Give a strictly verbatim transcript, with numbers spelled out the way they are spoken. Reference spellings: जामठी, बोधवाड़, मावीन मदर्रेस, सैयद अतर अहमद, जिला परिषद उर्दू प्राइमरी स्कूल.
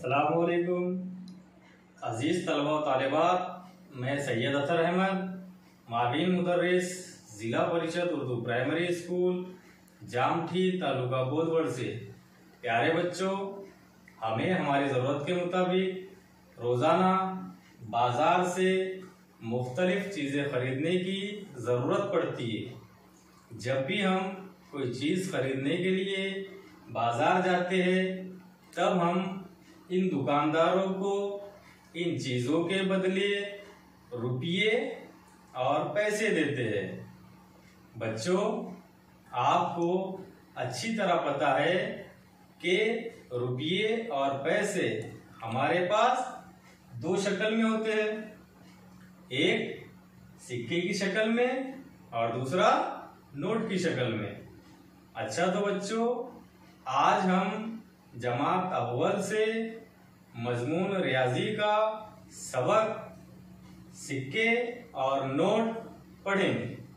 अस्सलामुअलैकुम अज़ीज़ तलबा व तालिबात, मैं सैयद अतर अहमद, मावीन मदर्रेस, जिला परिषद उर्दू प्राइमरी स्कूल, जामठी, तालुका बोधवाड़ से। प्यारे बच्चों, हमें हमारी ज़रूरत के मुताबिक रोज़ाना बाज़ार से मुख्तलिफ चीज़ें ख़रीदने की ज़रूरत पड़ती है। जब भी हम कोई चीज़ ख़रीदने के लिए बाज़ार जाते हैं, तब हम इन दुकानदारों को इन चीज़ों के बदले रुपये और पैसे देते हैं। बच्चों, आपको अच्छी तरह पता है कि रुपये और पैसे हमारे पास दो शक्ल में होते हैं, एक सिक्के की शक्ल में और दूसरा नोट की शक्ल में। अच्छा तो बच्चों, आज हम जमात अव्वल से मजमून रियाजी का सबक सिक्के और नोट पढ़ेंगे।